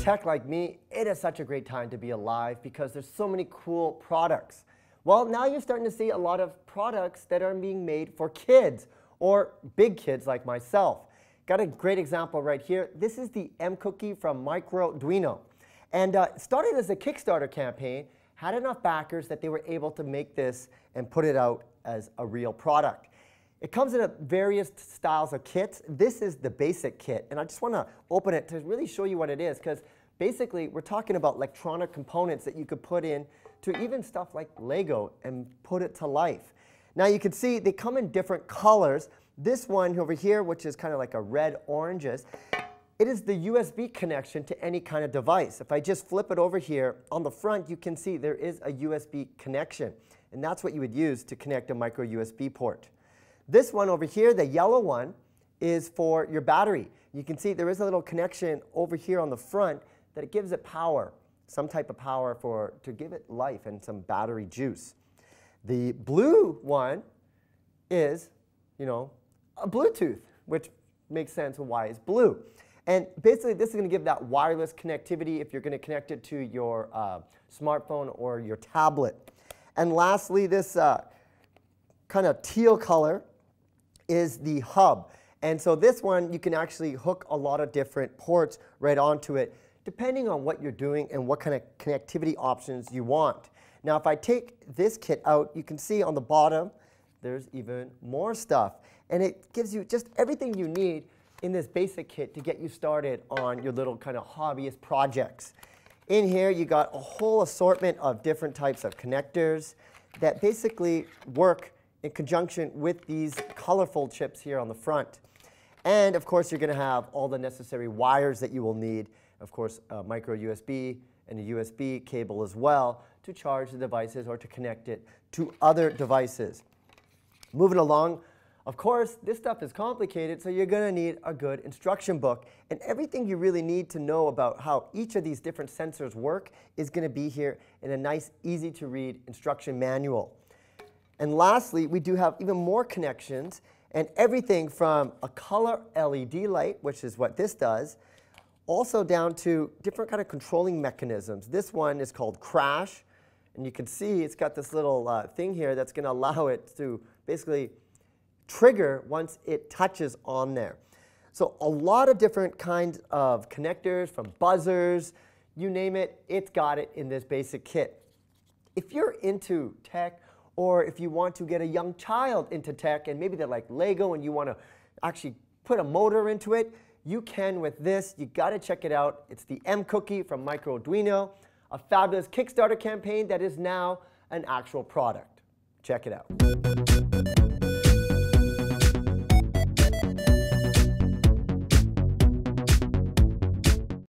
Tech like me, it is such a great time to be alive because there's so many cool products. Well, now you're starting to see a lot of products that are being made for kids or big kids like myself. Got a great example right here. This is the mCookie from Microduino, and started as a Kickstarter campaign, had enough backers that they were able to make this and put it out as a real product. It comes in various styles of kits. This is the basic kit, and I just want to open it to really show you what it is, because basically we're talking about electronic components that you could put in to even stuff like Lego and put it to life. Now you can see they come in different colors. This one over here, which is kind of like a red oranges, it is the USB connection to any kind of device. If I just flip it over here, on the front you can see there is a USB connection, and that's what you would use to connect a micro USB port. This one over here, the yellow one, is for your battery. You can see there is a little connection over here on the front that it gives it power, some type of power to give it life and some battery juice. The blue one is, you know, a Bluetooth, which makes sense of why it's blue. And basically this is going to give that wireless connectivity if you're going to connect it to your smartphone or your tablet. And lastly, this kind of teal color is the hub. And so this one, you can actually hook a lot of different ports right onto it, depending on what you're doing and what kind of connectivity options you want. Now, if I take this kit out, you can see on the bottom, there's even more stuff. And it gives you just everything you need in this basic kit to get you started on your little kind of hobbyist projects. In here, you got a whole assortment of different types of connectors that basically work in conjunction with these colorful chips here on the front. And of course, you're going to have all the necessary wires that you will need. Of course, a micro USB and a USB cable as well to charge the devices or to connect it to other devices. Moving along, of course, this stuff is complicated, so you're going to need a good instruction book. And everything you really need to know about how each of these different sensors work is going to be here in a nice, easy-to-read instruction manual. And lastly, we do have even more connections, and everything from a color LED light, which is what this does, also down to different kind of controlling mechanisms. This one is called Crash, and you can see it's got this little thing here that's going to allow it to basically trigger once it touches on there. So a lot of different kinds of connectors, from buzzers, you name it, it's got it in this basic kit. If you're into tech, or if you want to get a young child into tech and maybe they're like Lego and you want to actually put a motor into it, you can with this. You got to check it out. It's the mCookie from Microduino, a fabulous Kickstarter campaign that is now an actual product. Check it out.